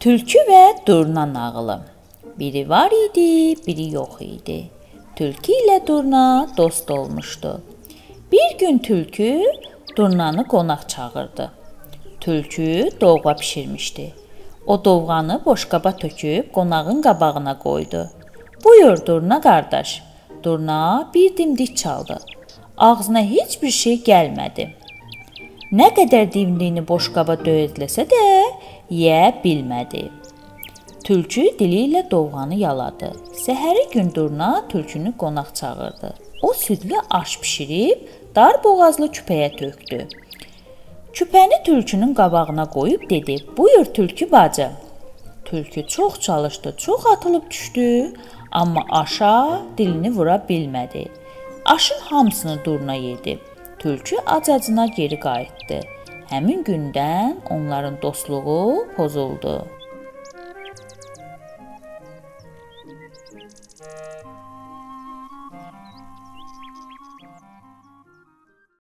Tülkü və durna nağılı. Biri var idi, biri yox idi. Tülkü ilə durna dost olmuşdu. Bir gün tülkü durnanı qonaq çağırdı. Tülkü dovğa pişirmişdi. O dovğanı boşqaba töküb qonağın qabağına qoydu. "Buyur durna qardaş." Durna bir dimdik çaldı. Ağzına heç bir şey gəlmədi. Nə qədər dimdiyini boşqaba döyədləsə də yeyə bilmədi. Tülkü dili ilə dovğanı yaladı. Səhəri gün durna tülkünü qonaq çağırdı. O südlü aş pişirib dar boğazlı küpəyə tökdü. Küpəni tülkünün qabağına qoyub dedi: "Buyur tülkü bacı." Tülkü çox çalışdı, çox atılıb düşdü, amma aşa dilini vura bilmədi. Aşın hamısını durna yedi. Tülkü acacına geri qayıtdı. Həmin gündən onların dostluğu pozuldu.